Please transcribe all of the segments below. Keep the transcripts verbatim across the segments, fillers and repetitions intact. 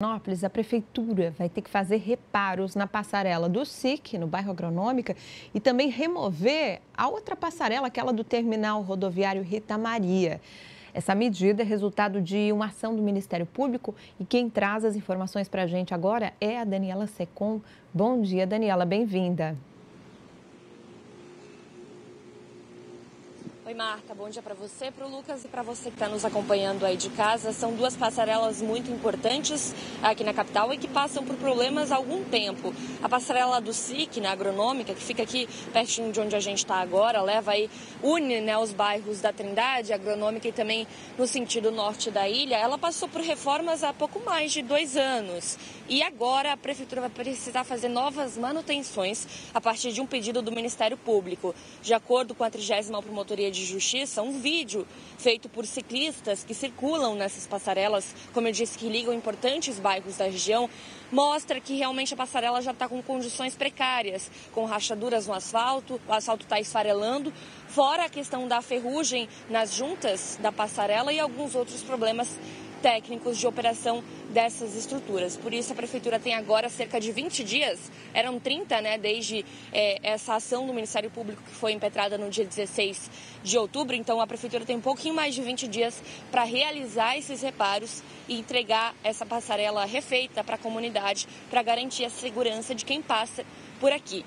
A prefeitura vai ter que fazer reparos na passarela do C I C, no bairro Agronômica, e também remover a outra passarela, aquela do terminal rodoviário Rita Maria. Essa medida é resultado de uma ação do Ministério Público e quem traz as informações para a gente agora é a Daniela Ceccon. Bom dia, Daniela, bem-vinda. Oi, Marta, bom dia para você, para o Lucas e para você que está nos acompanhando aí de casa. São duas passarelas muito importantes aqui na capital e que passam por problemas há algum tempo. A passarela do C I C, na Agronômica, que fica aqui pertinho de onde a gente está agora, leva aí, une né, os bairros da Trindade, Agronômica e também no sentido norte da ilha, ela passou por reformas há pouco mais de dois anos. E agora a Prefeitura vai precisar fazer novas manutenções a partir de um pedido do Ministério Público. De acordo com a trigésima Promotoria de de Justiça, um vídeo feito por ciclistas que circulam nessas passarelas, como eu disse, que ligam importantes bairros da região, mostra que realmente a passarela já está com condições precárias, com rachaduras no asfalto, o asfalto está esfarelando, fora a questão da ferrugem nas juntas da passarela e alguns outros problemas técnicos de operação dessas estruturas. Por isso, a Prefeitura tem agora cerca de vinte dias, eram trinta, né, desde é, essa ação do Ministério Público que foi impetrada no dia dezesseis de outubro. Então, a Prefeitura tem um pouquinho mais de vinte dias para realizar esses reparos e entregar essa passarela refeita para a comunidade, para garantir a segurança de quem passa por aqui.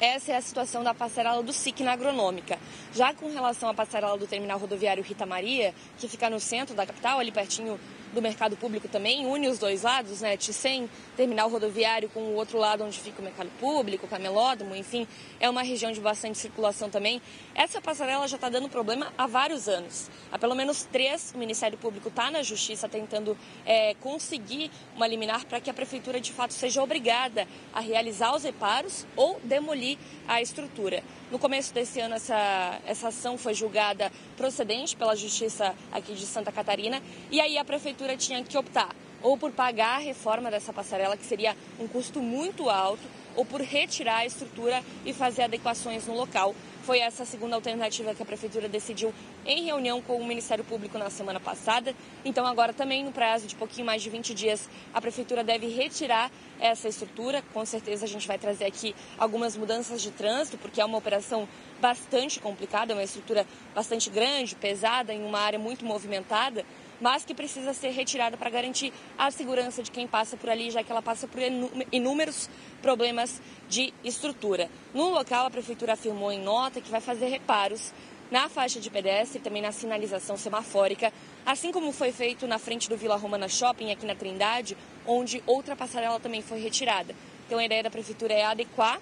Essa é a situação da passarela do C I C na Agronômica. Já com relação à passarela do terminal rodoviário Rita Maria, que fica no centro da capital, ali pertinho do mercado público também, une os dois lados, né? T cem, terminal rodoviário, com o outro lado onde fica o mercado público, o camelódromo, enfim, é uma região de bastante circulação também. Essa passarela já está dando problema há vários anos. Há pelo menos três, o Ministério Público está na Justiça tentando é, conseguir uma liminar para que a Prefeitura, de fato, seja obrigada a realizar os reparos ou demolir a estrutura. No começo desse ano, essa, essa ação foi julgada procedente pela Justiça aqui de Santa Catarina, e aí a Prefeitura tinha que optar ou por pagar a reforma dessa passarela, que seria um custo muito alto, ou por retirar a estrutura e fazer adequações no local. Foi essa a segunda alternativa que a Prefeitura decidiu em reunião com o Ministério Público na semana passada. Então agora também, no prazo de pouquinho mais de vinte dias, a Prefeitura deve retirar essa estrutura. Com certeza a gente vai trazer aqui algumas mudanças de trânsito, porque é uma operação bastante complicada, é uma estrutura bastante grande, pesada, em uma área muito movimentada, mas que precisa ser retirada para garantir a segurança de quem passa por ali, já que ela passa por inúmeros problemas de estrutura. No local, a Prefeitura afirmou em nota que vai fazer reparos na faixa de pedestre e também na sinalização semafórica, assim como foi feito na frente do Vila Romana Shopping, aqui na Trindade, onde outra passarela também foi retirada. Então a ideia da Prefeitura é adequar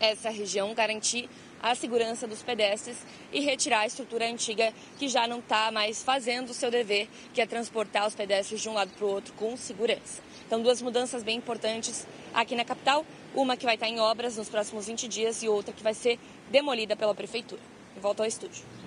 essa região, garantir a segurança dos pedestres e retirar a estrutura antiga que já não está mais fazendo o seu dever, que é transportar os pedestres de um lado para o outro com segurança. Então, duas mudanças bem importantes aqui na capital, uma que vai estar em obras nos próximos vinte dias e outra que vai ser demolida pela Prefeitura. Volto ao estúdio.